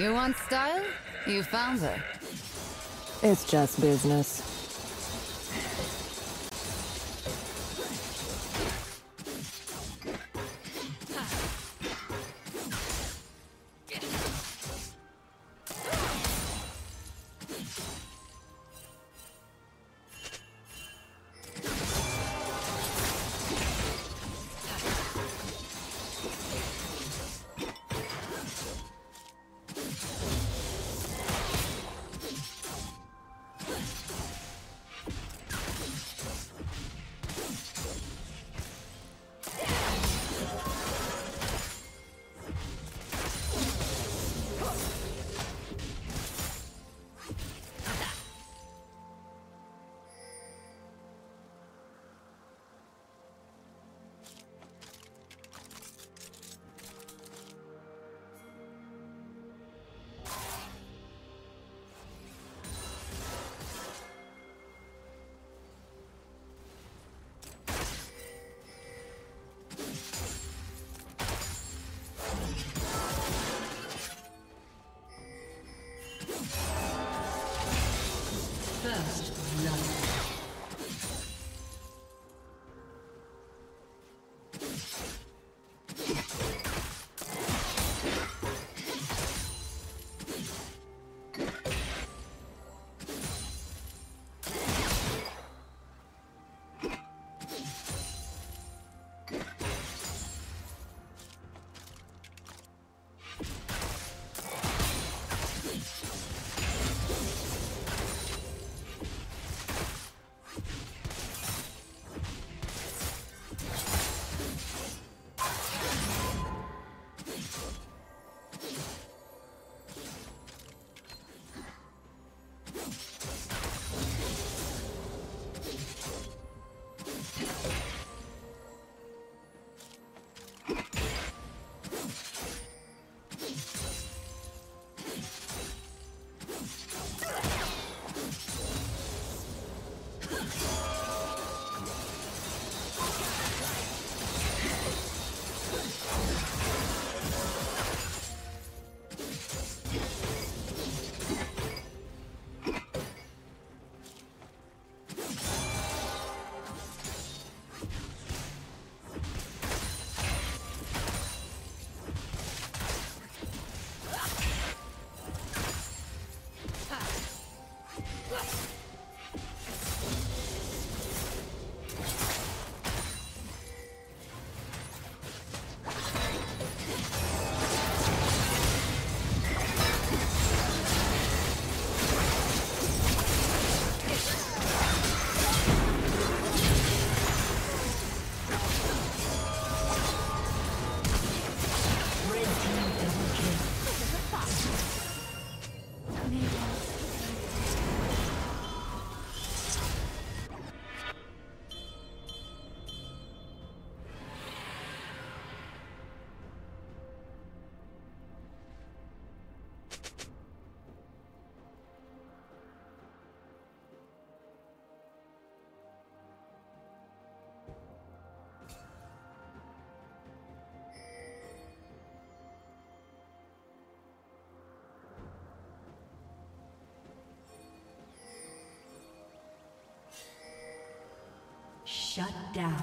You want style? You found her. It's just business. First love. Shut down.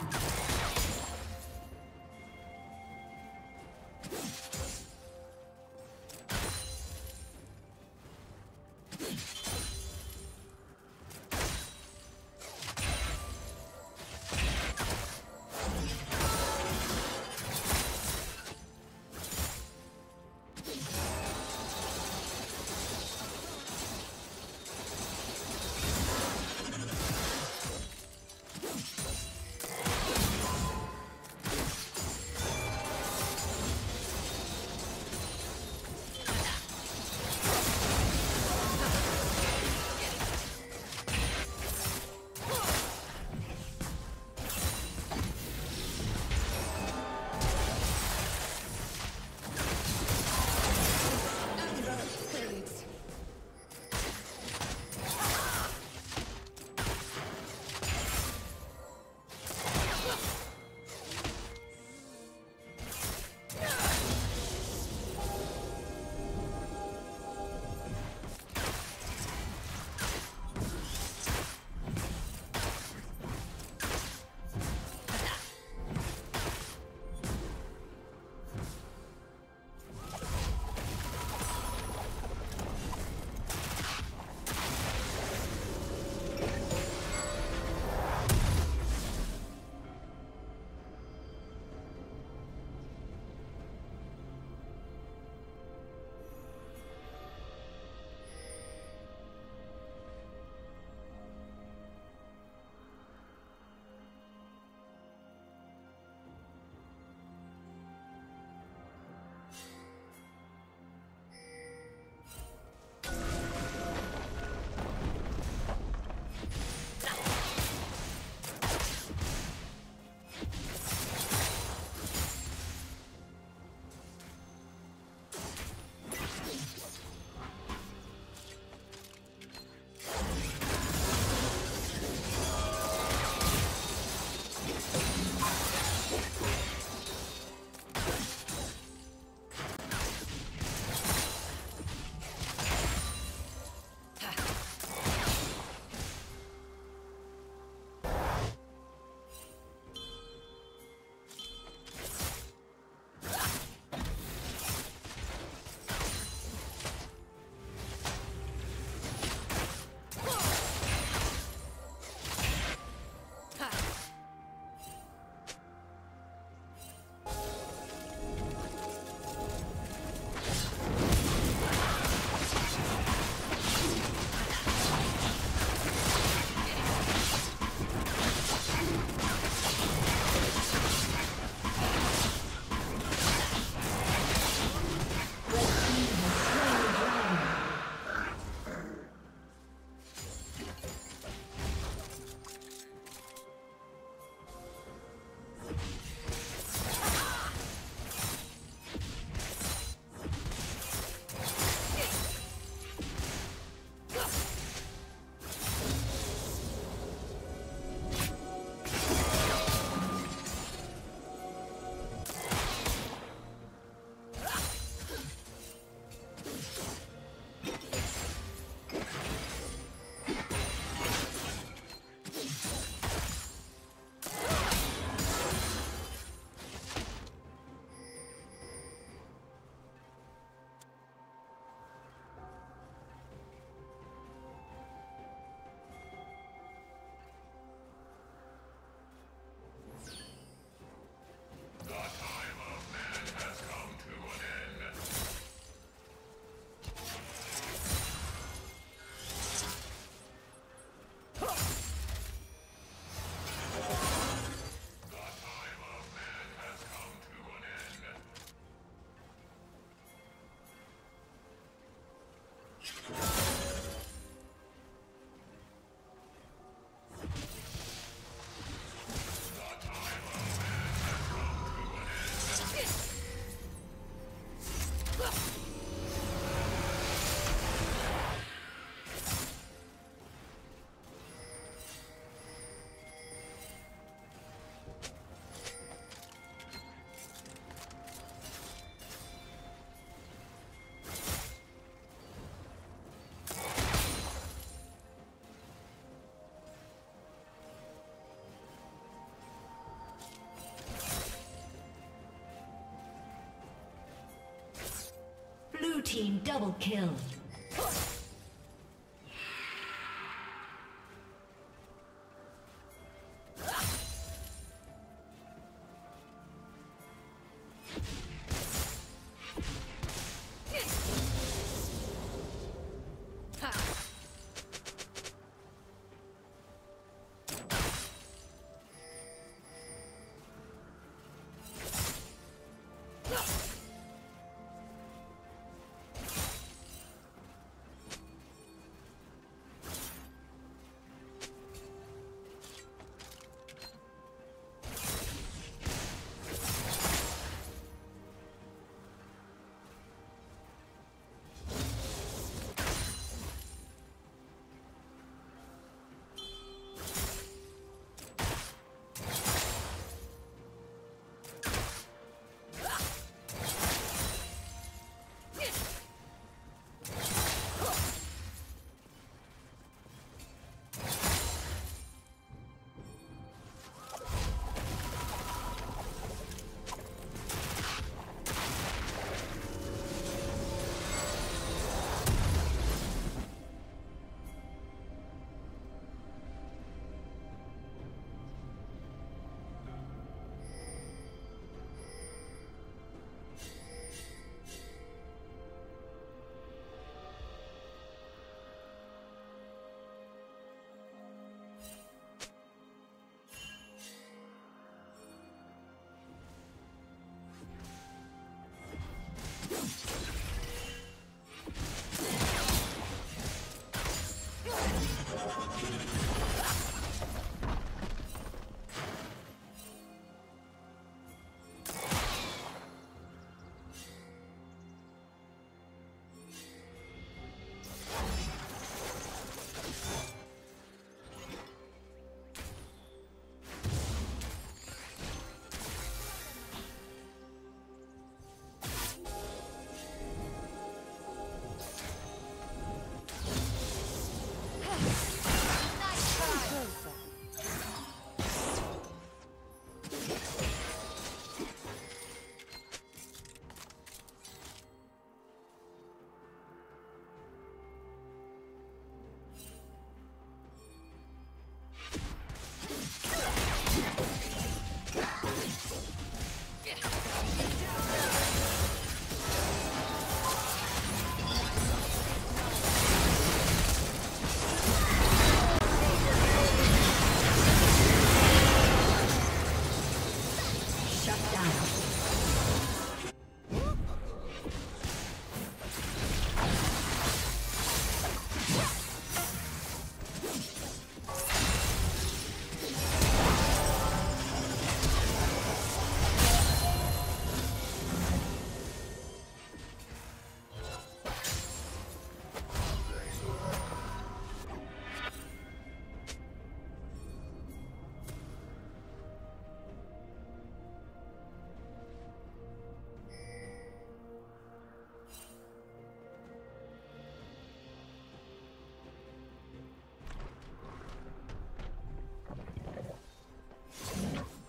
team double kill.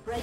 Red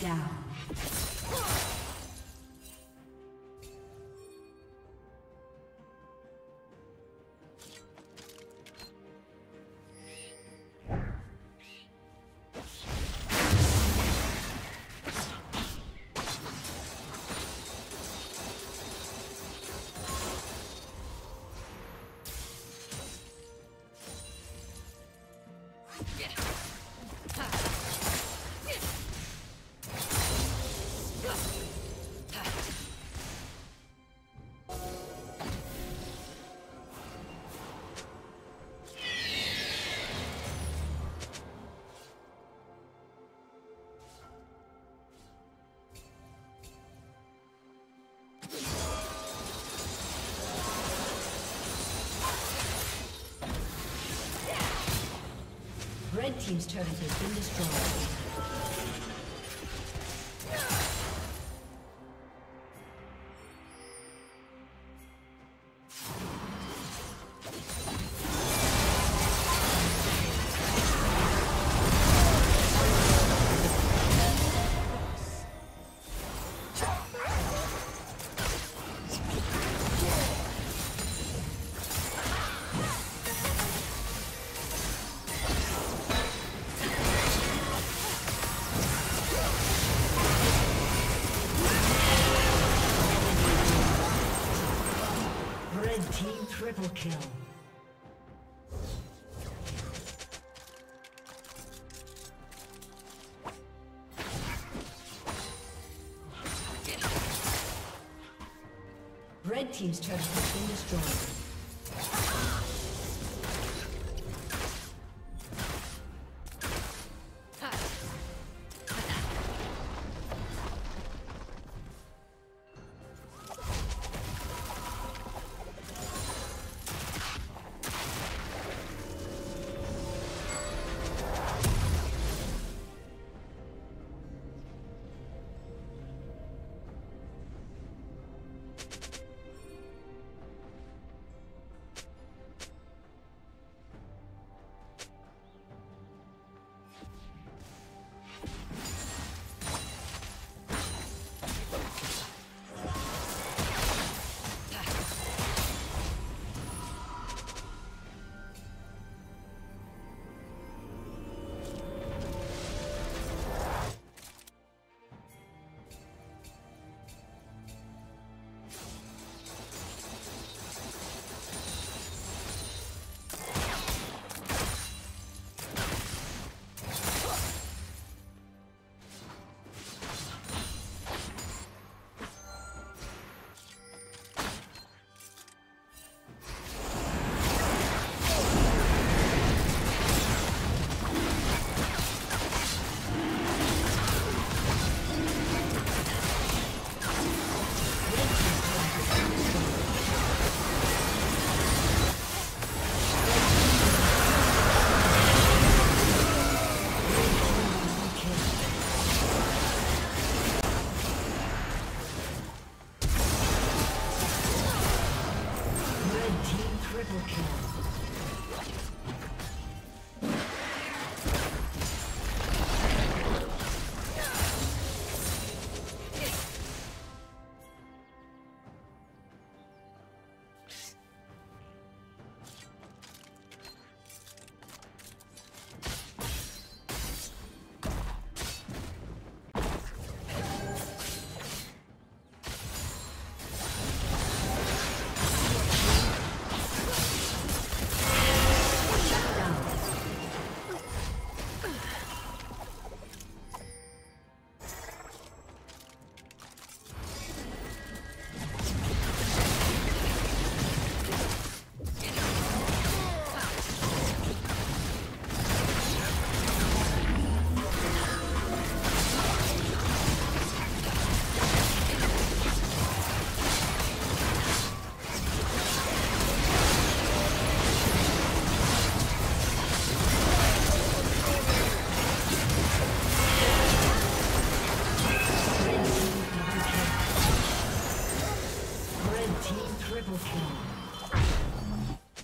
down. Red team's turret has been destroyed. Triple kill. Red team's turret has been destroyed.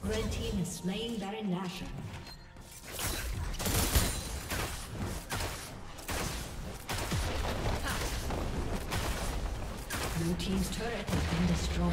Red team is slaying Baron Nashor. Blue team's turret has been destroyed.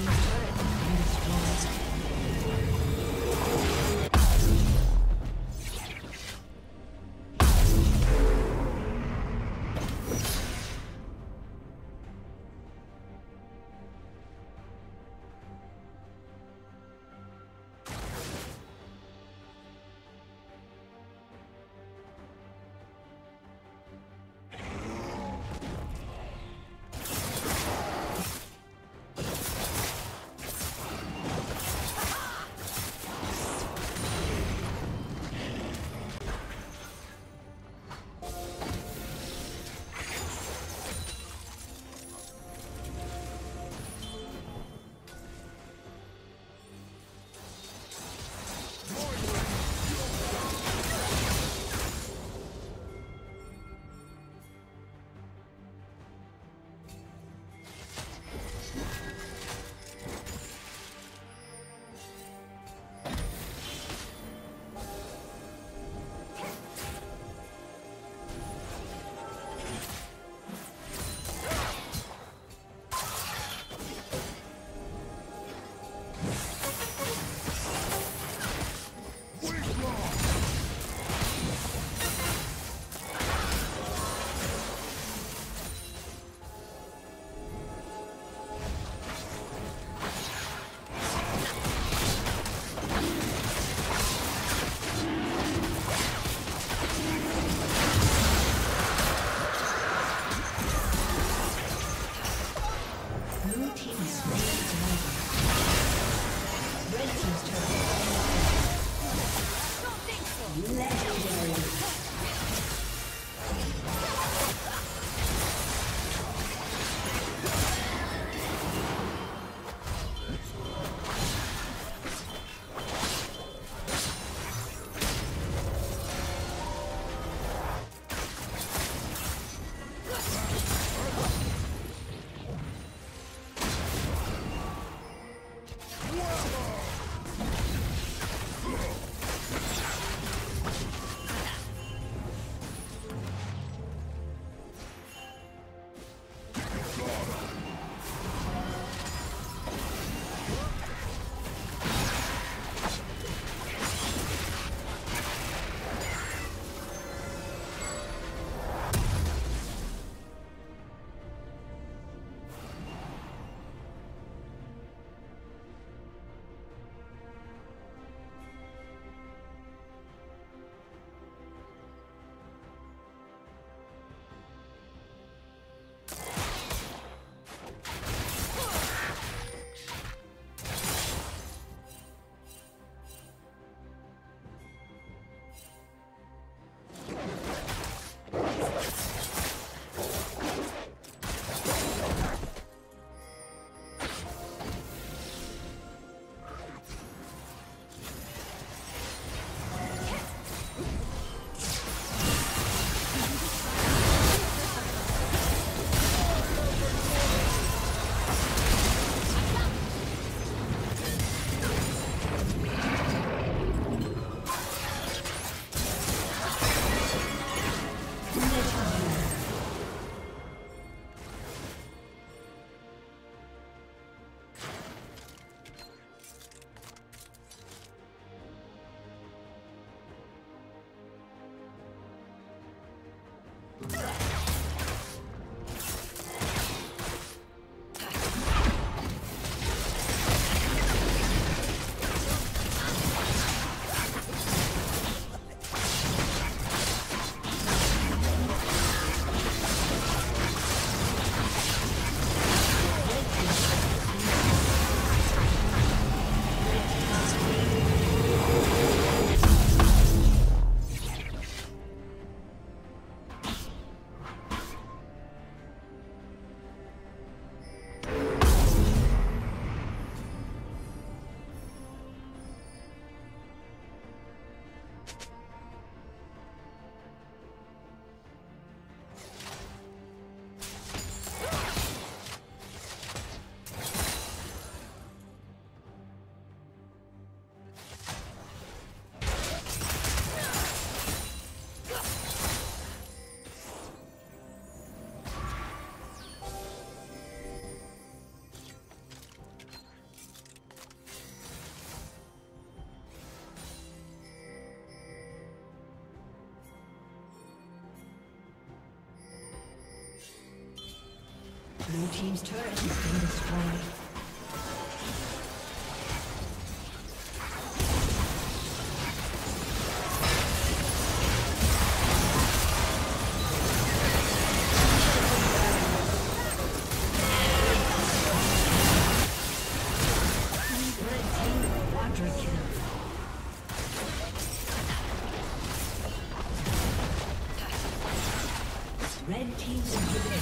turret has been destroyed. Blue team's turret has been destroyed. Red team's quadra kill. Red team's